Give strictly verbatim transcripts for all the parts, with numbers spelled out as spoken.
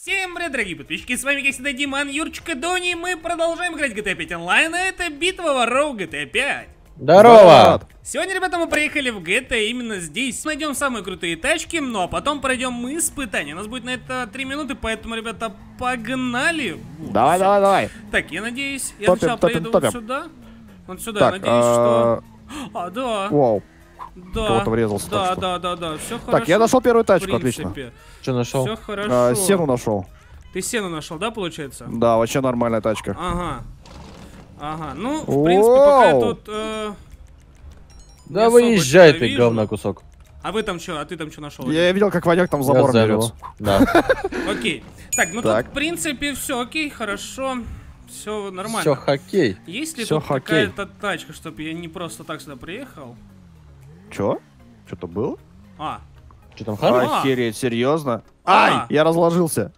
Всем привет, дорогие подписчики, с вами как всегда Диман, Юрчик и Дони, мы продолжаем играть джи ти эй пять онлайн, а это битва воров джи ти эй пять. Здорово! Сегодня, ребята, мы приехали в джи ти эй именно здесь. Найдем самые крутые тачки, ну а потом пройдем мы испытания. У нас будет на это три минуты, поэтому, ребята, погнали. Давай, Все. давай, давай. Так, я надеюсь, я топим, сначала топим, проеду топим. вот сюда. Вот сюда, так, надеюсь, а... что... А, да. Вау. Да, врезался, да, да, да, да, все хорошо. Так, я нашел первую тачку, отлично. Что нашел? Все хорошо. А, сену нашел. Ты сену нашел, да, получается? Да, вообще нормальная тачка. Ага. Ага, ну, в принципе, пока я тут... Э, да выезжай ты, говна кусок. А вы там что, а ты там что нашел? Я видел, как Ваняк там забор берется. Да. Окей. Так, ну тут, в принципе, все окей, хорошо. Все нормально. Все хоккей. Есть ли тут какая-то тачка, чтобы я не просто так сюда приехал? Чё? Что-то было? А. Что там, Хаммер? Охереть, серьезно? Ай! Я разложился.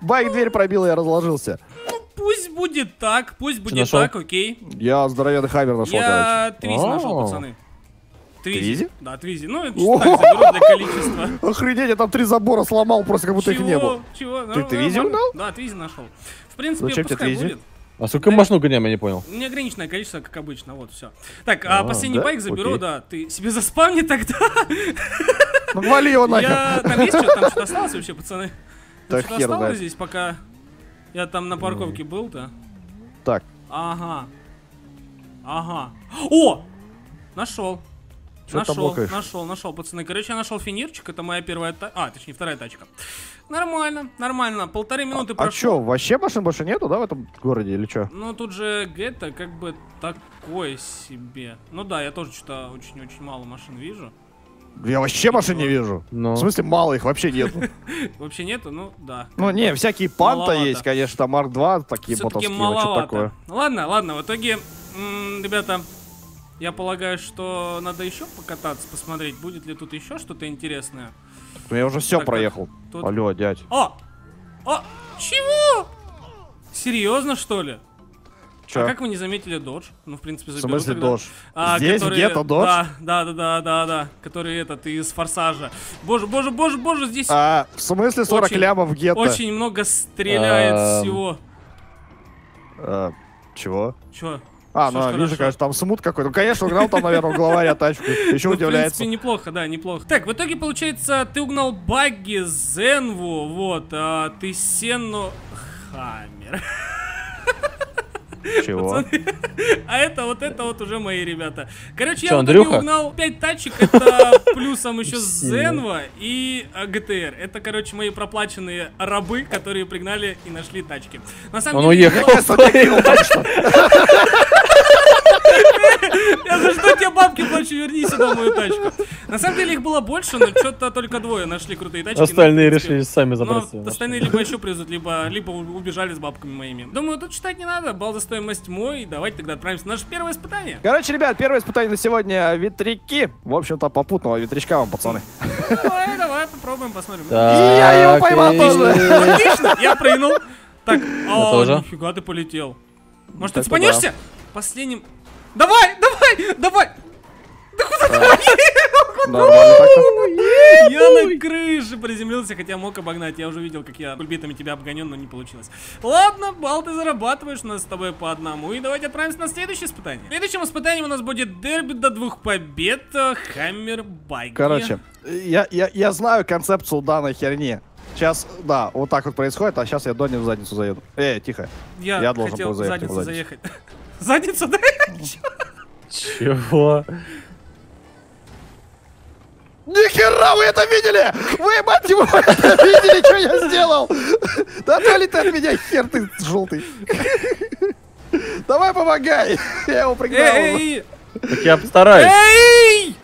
Байк дверь пробил, я разложился. Ну, пусть будет так, пусть будет так, окей. Я здоровенный Хаммер нашел, короче. Я твизи нашел, пацаны. Твизи? Да, твизи. Ну, это так заберу для количества. Охренеть, я там три забора сломал, просто как будто их не было. Чего? Ты твизи угнал? Да, твизи нашел. В принципе, пускай будет. А сколько да, машину гоняем, я не понял. Неограниченное количество, как обычно, вот, все. Так, а, а последний да? байк заберу, Окей. да. Ты себе заспавни тогда? Ну, вали его нахер. Я... Там есть что-то? Там что-то осталось вообще, пацаны? Так, что-то осталось да. здесь, пока я там на парковке был-то? Так. Ага. Ага. О! Нашел. Нашел, нашел, нашел, пацаны. Короче, я нашел финирчик, это моя первая тачка. А, точнее, вторая тачка. Нормально, нормально. Полторы минуты а, прошло. А что, вообще машин больше нету, да, в этом городе или что? Ну, тут же гетто как бы такое себе. Ну да, я тоже что-то очень-очень мало машин вижу. Я вообще машин не вижу. Но. В смысле, мало их вообще нету. Вообще нету, ну да. Ну не, всякие панта есть, конечно, там марк два, такие потовские, что такое. Ладно, ладно, в итоге, ребята... Я полагаю, что надо еще покататься, посмотреть, будет ли тут еще что-то интересное. Ну я уже все так, проехал. Тут... Алло, дядь. О! О! Чего? Серьезно, что ли? Че? А как вы не заметили додж? Ну, в принципе, заберу. В смысле додж? А, здесь который... где-то додж? Да, да, да, да, да, да. Который этот из Форсажа. Боже, боже, боже, боже, здесь... А, в смысле сорок очень, лямов гетто? Очень много стреляет а... всего. А, чего? Чего? А, все ну, вижу, хорошо. Конечно, там смут какой-то. Ну, конечно, угнал там, наверное, главаря тачку. Еще ну, удивляется. В принципе, неплохо, да, неплохо. Так, в итоге, получается, ты угнал багги, Зенву, вот, а ты Сенну... Хаммер. Чего? А это вот, это вот уже мои ребята. Короче, я в итоге угнал пять тачек, это плюсом еще Зенва и ГТР. Это, короче, мои проплаченные рабы, которые пригнали и нашли тачки. На самом деле... Он уехал. Я за что тебе бабки плачу, верни сюда мою тачку. На самом деле их было больше, но что-то только двое нашли крутые тачки. Остальные решили сами забраться. Остальные либо еще привезут, либо либо убежали с бабками моими. Думаю, тут читать не надо, балл за стоимость мой. Давайте тогда отправимся на наше первое испытание. Короче, ребят, первое испытание на сегодня — ветряки. В общем-то, попутного ветрячка вам, пацаны. Давай, давай, попробуем, посмотрим. Я его поймал тоже. Отлично, я прыгнул. Так, о, нифига ты полетел. Может, ты цепанешься? Последним... Давай, давай, давай! Да куда ты поехал? Я на крыше приземлился, хотя мог обогнать. Я уже видел, как я кульбитами тебя обгонен, но не получилось. Ладно, балл ты зарабатываешь у нас с тобой по одному. И давайте отправимся на следующее испытание. Следующим испытанием у нас будет дерби до двух побед. Хаммер байки. Короче, я, я, я знаю концепцию данной херни. Сейчас, да, вот так вот происходит, а сейчас я Дони в задницу заеду. Эй, тихо. Я, я должен был заехать. Задницу заехать. Задницу, да? Чего? Нихера вы это видели! Вы, мать его, это видели, что я сделал! Да отвали ты от меня, хер ты желтый! Давай помогай! Я его пригнал. Так я постараюсь. Эй!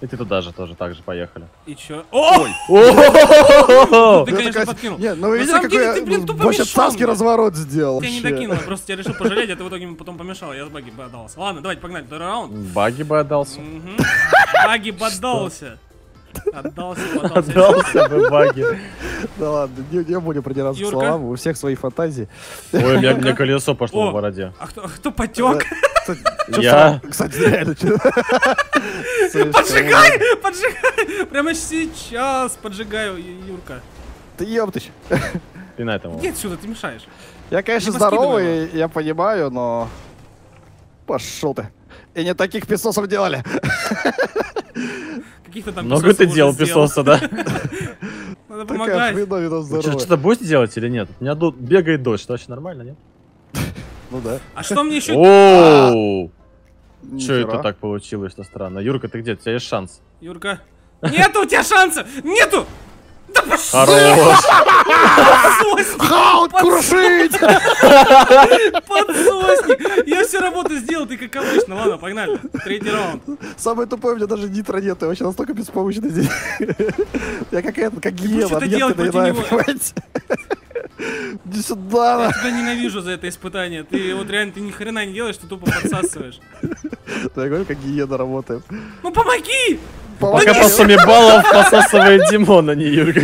Эти туда же тоже так же поехали. И чё? Ой! Ты, конечно, подкинул. Нет, ну вы видели, какой вообще царский разворот сделал. Я не докинул, просто я решил пожалеть, а ты в итоге потом помешал, я с баги бы отдался. Ладно, давайте погнали, второй раунд. Баги бы отдался. Баги бы отдался. Отдался бы отдался. Отдался бы баги. Да ладно, не будем придираться к словам, у всех свои фантазии. Ой, у меня колесо пошло в бороде. А кто потек? Я. Кстати, реально. Поджигай! Поджигай! Прямо сейчас поджигаю, Юрка. Ты ёптыч. Ты на этом. Нет, сюда ты мешаешь. Я, конечно, либо здоровый, я понимаю, но... Пошел ты. И не таких песосов делали. Каких-то там много ты делал песоса, да? Надо помогать. Что-то будете делать или нет? У меня тут бегает дождь, вообще нормально, нет? Ну да. А что мне еще? Оу! Че это так получилось, что странно? Юрка, ты где? У тебя есть шанс. Юрка. Нету у тебя шанса! Нету! Да хорош! Хаут, крушить! Подсосник! Я всю работу сделал, ты как обычно. Ладно, погнали. Третий раунд. Самое тупое, у меня даже нитро нет. Я вообще настолько беспомощный здесь. Я какая-то, как гиена. Ты делать против него? Иди сюда. Я тебя ненавижу за это испытание. Ты вот реально, ты ни хрена не делаешь, ты тупо подсасываешь. Я говорю, как гиена работает. Ну помоги! Помоги. Пока по сумме баллов посасывает Димон, а не Юрка.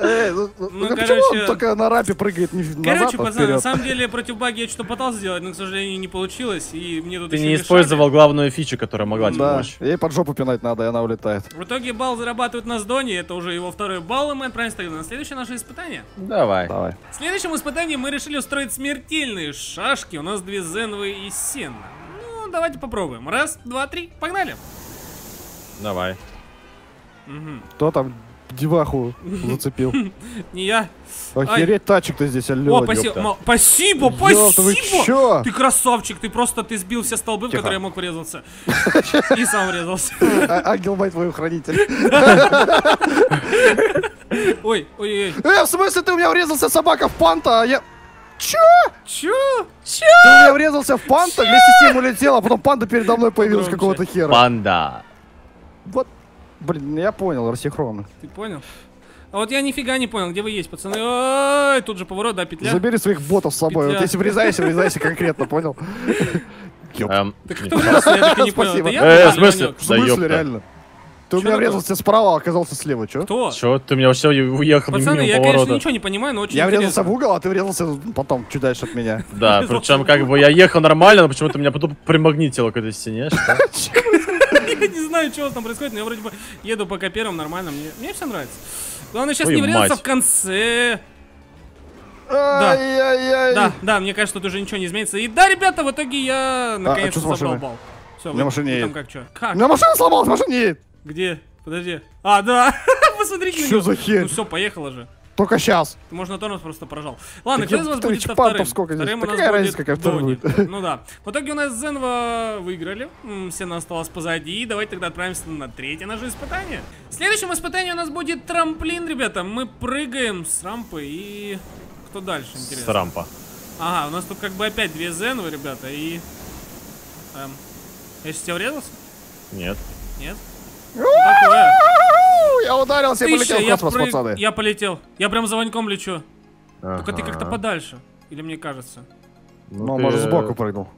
Эй, ну, ну, ну короче, почему он только на рапе прыгает не назад, короче, а пацаны, на самом деле против баги я что-то пытался сделать, но, к сожалению, не получилось. И мне тут ты не мешали. Использовал главную фичу, которая могла тебе да. помочь. Ей под жопу пинать надо, и она улетает. В итоге балл зарабатывает нас Дони, это уже его второй балл, и мы отправимся тогда на следующее наше испытание. Давай. Давай. В следующем испытании мы решили устроить смертельные шашки. У нас две Зенвы и Сенна. Ну, давайте попробуем. Раз, два, три, погнали. Давай. Угу. Кто там деваху зацепил? Не я. Охереть, тачек-то здесь, алло. О, спасибо, спасибо, спасибо. Ты красавчик, ты просто ты сбил все столбы, в которые я мог врезаться. И сам врезался. Ангел бай твой хранитель. Ой, ой, ой. Э, в смысле ты у меня врезался, собака в панта, а я... Чё? Чё? Чё? Ты у меня врезался в панта, вместе с ним улетел, а потом панда передо мной появилась какого-то хера. Панда. Вот, блин, я понял, рассихровано. Ты понял? А вот я нифига не понял, где вы есть, пацаны. Ой, тут же поворот, да, петля. Забери своих ботов с собой. Петля. Вот если врезайся, врезайся конкретно, понял? Так кто врезался, я так и не понял. В смысле? В смысле, реально? Ты у меня врезался справа, оказался слева, чё? Кто? Чё? Ты у меня вообще уехал мимо поворота. Пацаны, я, конечно, ничего не понимаю, но очень интересно. Я врезался в угол, а ты врезался потом, чуть дальше от меня. Да, причем как бы я ехал нормально, но почему-то меня потом примагнитило к этой стене, что? Я не знаю, что там происходит, но я вроде бы еду пока первым нормально, мне, мне все нравится. Главное сейчас твою не врезаться в конце. Да. да, да, мне кажется, тут уже ничего не изменится. И да, ребята, в итоге я наконец-то а, а забрал балл. Все, на машине. Там как что? Как? На машине сломалась, машина едет. Где? Подожди. А, да. Посмотрите. Что за хер? Ну все, поехала же. Только сейчас. Можно тормоз просто прожал. Ладно, кто из вас будет вторым? Вторым у нас будет Дони. Ну да. В итоге у нас Зенва выиграли. Сенна осталась позади. И давайте тогда отправимся на третье наше испытание. В следующем испытании у нас будет трамплин, ребята. Мы прыгаем с рампы и... Кто дальше, интересно? С рампа. Ага, у нас тут как бы опять две Зенвы, ребята. И... Эм... Я сейчас тебя врезался? Нет. Нет? Я ударился и полетел в космос, пацаны. Я полетел. Я прям за Ваньком лечу. Только ты как-то подальше. Или мне кажется. Ну, может, сбоку прыгнул.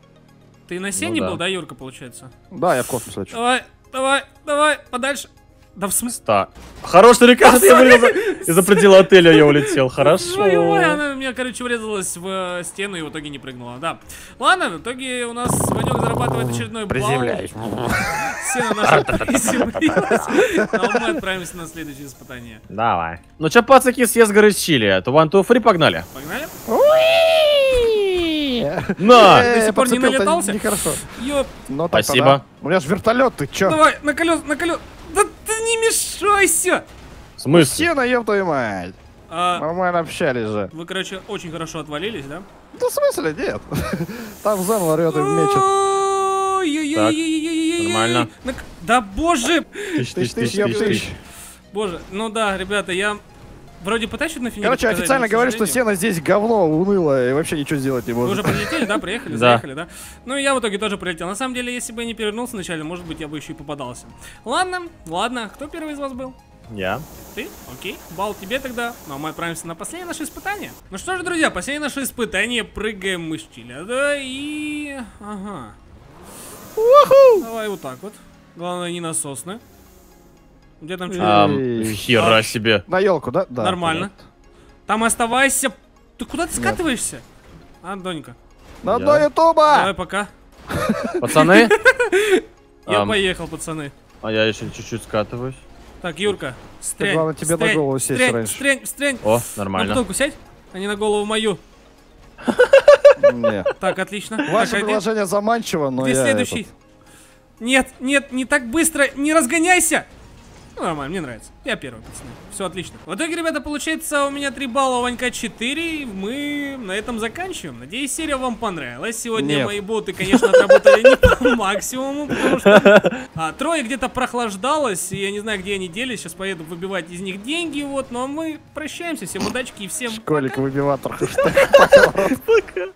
Ты на Сене был, да, Юрка, получается? Да, я в космос лечу. Давай, давай, давай, подальше. Да в смысле? Да. Хорош, Рикард, я вылез из-за предела отеля, я улетел. Хорошо. Она меня, короче, врезалась в стену и в итоге не прыгнула. Да. Ладно, в итоге у нас Ванек зарабатывает очередной балл. Приземляюсь. Сена наша приземлилась. А мы отправимся на следующее испытание. Давай. Ну че, пацаки, съезд горы Чили. ту ван ту фри, погнали. Погнали? На! До сих пор не налетался? Нехорошо. Спасибо. У меня же вертолет, ты че? Давай, на колес, на колес. Да ты не мешайся! В смысле? Сена, ёб твою мать! А... Нормально общались же. Вы, короче, очень хорошо отвалились, да? Да в смысле? Нет. Там Зенва орёт и мечет. Нормально. Да боже! Тысяч-тысяч-тысяч. Боже, ну да, ребята, я... Вроде потащу на финиш. Короче, официально говорю, что Сена здесь говно, уныло и вообще ничего сделать не может. Вы уже прилетели, да, приехали, заехали, да? Ну и я в итоге тоже прилетел. На самом деле, если бы я не перевернулся вначале, может быть, я бы еще и попадался. Ладно, ладно, кто первый из вас был? Я. Ты? Окей. Балл тебе тогда. Ну а мы отправимся на последнее наше испытание. Ну что же, друзья, последнее наше испытание. Прыгаем мы с Чили, да, и... Ага. Давай вот так вот. Главное, не насосно. Где там что-то? Хера себе. На елку, да? Да. Нормально. Там оставайся. Ты куда ты скатываешься? А, Донька. На дно ютуба! Давай, пока. Пацаны? Я поехал, пацаны. А я еще чуть-чуть скатываюсь. Так, Юрка, стрянь. Главное тебе на голову сесть раньше. Стрянь, стрянь. О, нормально. На бутылку сядь, а не на голову мою. Нет. Так, отлично. Ваше предложение заманчиво, но я... Ты следующий. Нет, нет, не так быстро, не разгоняйся. Ну, нормально, мне нравится. Я первый, пацаны. Все отлично. В итоге, ребята, получается у меня три балла, у Ванька четыре. И мы на этом заканчиваем. Надеюсь, серия вам понравилась. Сегодня Нет. мои боты, конечно, отработали не по максимуму, потому что а, трое где-то прохлаждалось. И я не знаю, где они делись. Сейчас поеду выбивать из них деньги. Вот, ну а мы прощаемся. Всем удачки и всем. Школьник-выбиватор. Пока.